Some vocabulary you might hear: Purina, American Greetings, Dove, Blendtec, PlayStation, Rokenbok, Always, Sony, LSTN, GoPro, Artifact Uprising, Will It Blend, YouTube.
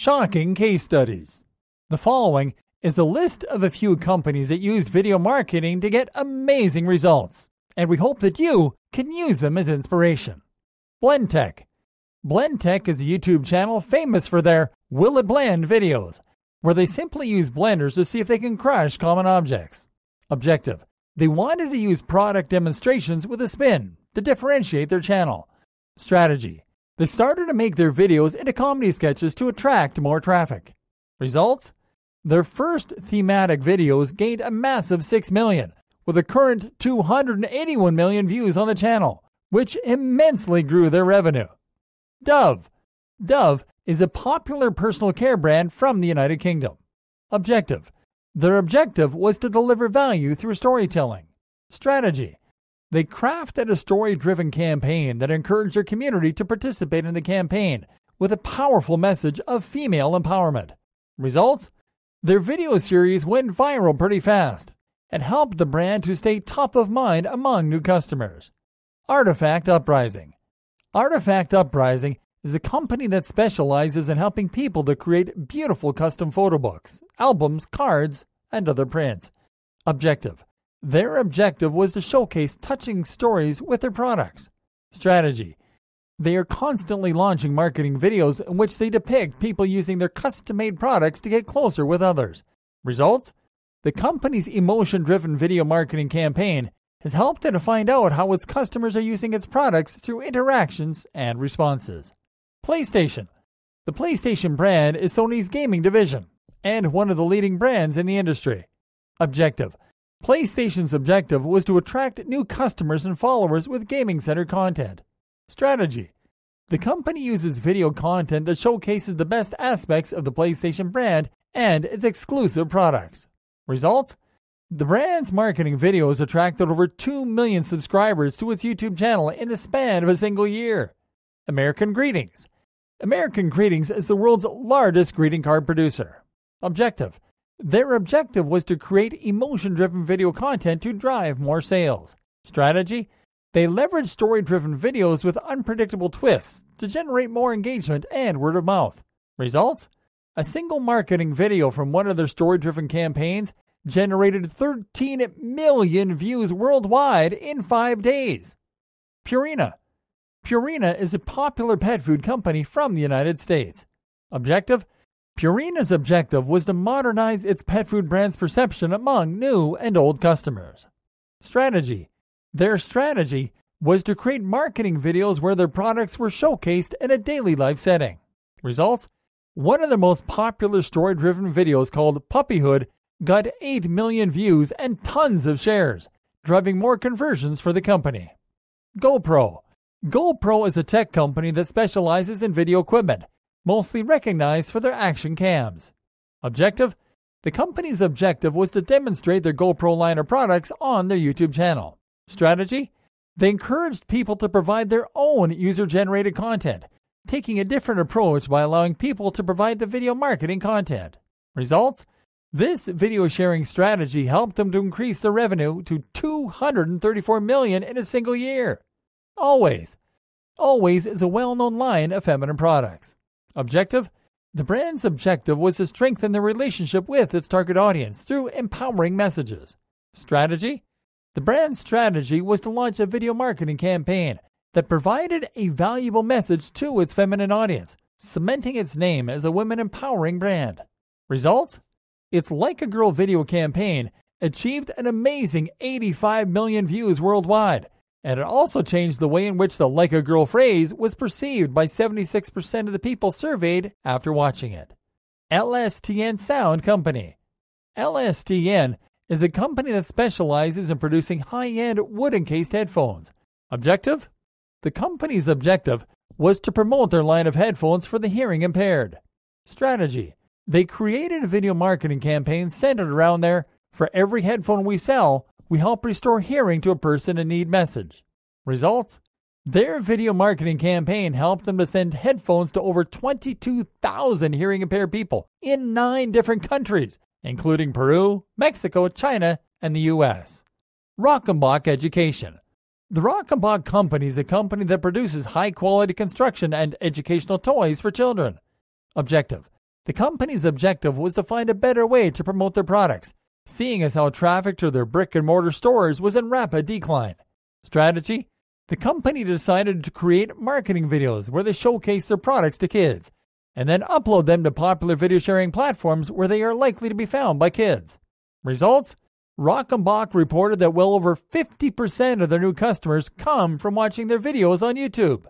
shocking case studies. The following is a list of a few companies that used video marketing to get amazing results, and we hope that you can use them as inspiration. Blendtec. Blendtec is a YouTube channel famous for their Will It Blend videos, where they simply use blenders to see if they can crush common objects. Objective: they wanted to use product demonstrations with a spin to differentiate their channel. Strategy: they started to make their videos into comedy sketches to attract more traffic. Results: their first thematic videos gained a massive 6 million, with a current 281 million views on the channel, which immensely grew their revenue. Dove. Dove is a popular personal care brand from the United Kingdom. Objective: their objective was to deliver value through storytelling. Strategy: they crafted a story-driven campaign that encouraged their community to participate in the campaign with a powerful message of female empowerment. Results: their video series went viral pretty fast and helped the brand to stay top of mind among new customers. Artifact Uprising. Artifact Uprising is a company that specializes in helping people to create beautiful custom photo books, albums, cards, and other prints. Objective: their objective was to showcase touching stories with their products. Strategy: they are constantly launching marketing videos in which they depict people using their custom-made products to get closer with others. Results: the company's emotion-driven video marketing campaign has helped it to find out how its customers are using its products through interactions and responses. PlayStation. The PlayStation brand is Sony's gaming division and one of the leading brands in the industry. Objective: PlayStation's objective was to attract new customers and followers with gaming-centered content. Strategy: the company uses video content that showcases the best aspects of the PlayStation brand and its exclusive products. Results: the brand's marketing videos attracted over 2 million subscribers to its YouTube channel in the span of a single year. American Greetings. American Greetings is the world's largest greeting card producer. Objective: their objective was to create emotion-driven video content to drive more sales. Strategy: they leveraged story-driven videos with unpredictable twists to generate more engagement and word of mouth. Results: a single marketing video from one of their story-driven campaigns generated 13 million views worldwide in 5 days. Purina. Purina is a popular pet food company from the United States. Objective: Purina's objective was to modernize its pet food brand's perception among new and old customers. Strategy: their strategy was to create marketing videos where their products were showcased in a daily life setting. Results: one of their most popular story-driven videos, called Puppyhood, got 8 million views and tons of shares, driving more conversions for the company. GoPro. GoPro is a tech company that specializes in video equipment, mostly recognized for their action cams. Objective: the company's objective was to demonstrate their GoPro line of products on their YouTube channel. Strategy: they encouraged people to provide their own user-generated content, taking a different approach by allowing people to provide the video marketing content. Results: this video sharing strategy helped them to increase their revenue to $234 million in a single year. Always. Always is a well-known line of feminine products. Objective: the brand's objective was to strengthen the relationship with its target audience through empowering messages. Strategy: the brand's strategy was to launch a video marketing campaign that provided a valuable message to its feminine audience, cementing its name as a women-empowering brand. Results: its Like a Girl video campaign achieved an amazing 85 million views worldwide, and it also changed the way in which the Like a Girl phrase was perceived by 76% of the people surveyed after watching it. LSTN Sound Company. LSTN is a company that specializes in producing high-end wood-encased headphones. Objective: the company's objective was to promote their line of headphones for the hearing impaired. Strategy: they created a video marketing campaign centered around their "For every headphone we sell, we help restore hearing to a person in need" message. Results: their video marketing campaign helped them to send headphones to over 22,000 hearing impaired people in 9 different countries, including Peru, Mexico, China, and the US. Rokenbok Education. The Rokenbok Company is a company that produces high-quality construction and educational toys for children. Objective: The company's objective was to find a better way to promote their products, seeing as how traffic to their brick-and-mortar stores was in rapid decline. Strategy? The company decided to create marketing videos where they showcase their products to kids, and then upload them to popular video-sharing platforms where they are likely to be found by kids. Results? Rokenbok reported that well over 50% of their new customers come from watching their videos on YouTube.